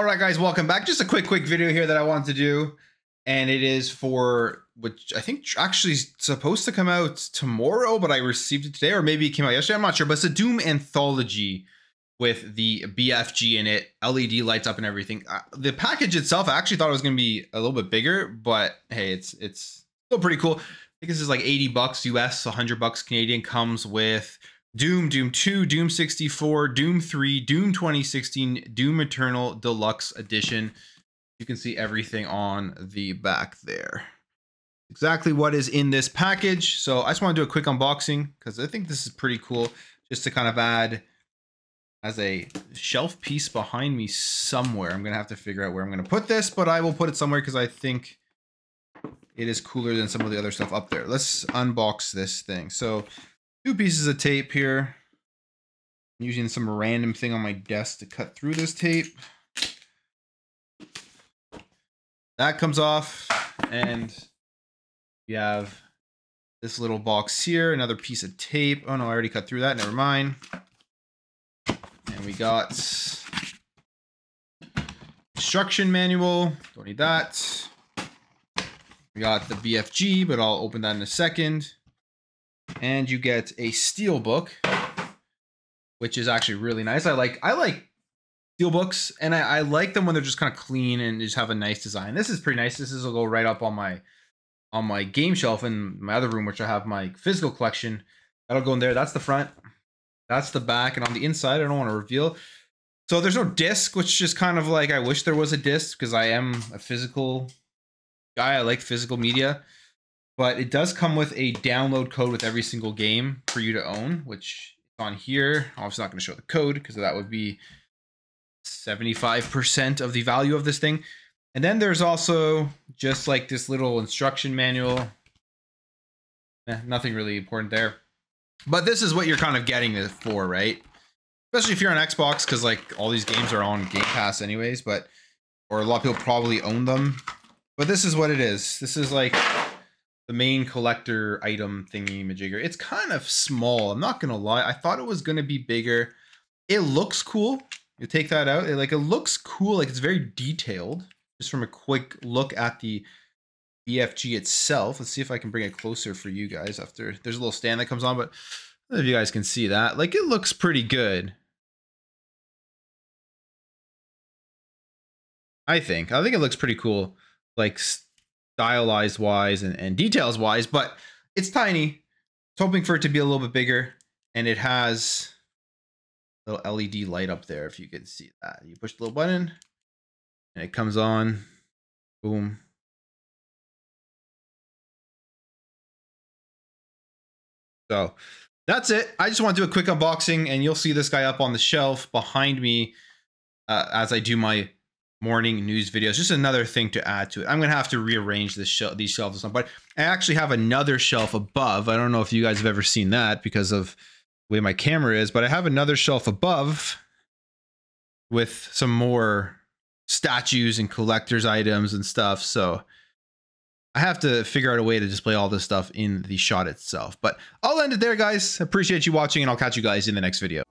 All right, guys, welcome back. Just a quick video here that I wanted to do, and it is for, which I think actually is supposed to come out tomorrow, but I received it today, or maybe it came out yesterday, I'm not sure, but it's a Doom anthology with the BFG in it, LED lights up and everything. The package itself, I actually thought it was going to be a little bit bigger, but hey, it's still pretty cool. I think this is like $80 US, $100 Canadian, comes with Doom, Doom 2, Doom 64, Doom 3, Doom 2016, Doom Eternal Deluxe Edition. You can see everything on the back there. Exactly what is in this package. So I just want to do a quick unboxing because I think this is pretty cool, just to kind of add as a shelf piece behind me somewhere. I'm going to have to figure out where I'm going to put this, but I will put it somewhere because I think it is cooler than some of the other stuff up there. Let's unbox this thing. So two pieces of tape here. I'm using some random thing on my desk to cut through this tape. That comes off, and we have this little box here, another piece of tape. Oh no, I already cut through that, never mind. And we got instruction manual, don't need that. We got the BFG, but I'll open that in a second. And you get a steelbook, which is actually really nice. I like steelbooks, and I like them when they're just kind of clean and just have a nice design. This is pretty nice. This will go right up on my game shelf in my other room, which I have my physical collection. That'll go in there. That's the front. That's the back. And on the inside, I don't want to reveal. So there's no disc, which is kind of like, I wish there was a disc because I am a physical guy. I like physical media. But it does come with a download code with every single game for you to own, which is on here. I'm obviously not going to show the code because that would be 75% of the value of this thing. And then there's also just like this little instruction manual. Nothing really important there. But this is what you're kind of getting it for, right? Especially if you're on Xbox, because like all these games are on Game Pass anyways, but, or a lot of people probably own them. But this is what it is. This is like the main collector item thingy-majigger. It's kind of small, I'm not gonna lie. I thought it was gonna be bigger. It looks cool. You take that out, it looks cool. Like, it's very detailed, just from a quick look at the BFG itself. Let's see if I can bring it closer for you guys after. There's a little stand that comes on, but I don't know if you guys can see that. Like, it looks pretty good. I think it looks pretty cool. Like, stylized wise and details wise, but it's tiny. I was hoping for it to be a little bit bigger, and it has a little LED light up there. If you can see that, you push the little button and it comes on. Boom. So that's it. I just want to do a quick unboxing, and you'll see this guy up on the shelf behind me as I do my morning news videos. Just another thing to add to it. I'm going to have to rearrange this these shelves or something, but I actually have another shelf above. I don't know if you guys have ever seen that because of the way my camera is, but I have another shelf above with some more statues and collector's items and stuff. So I have to figure out a way to display all this stuff in the shot itself, but I'll end it there, guys. Appreciate you watching, and I'll catch you guys in the next video.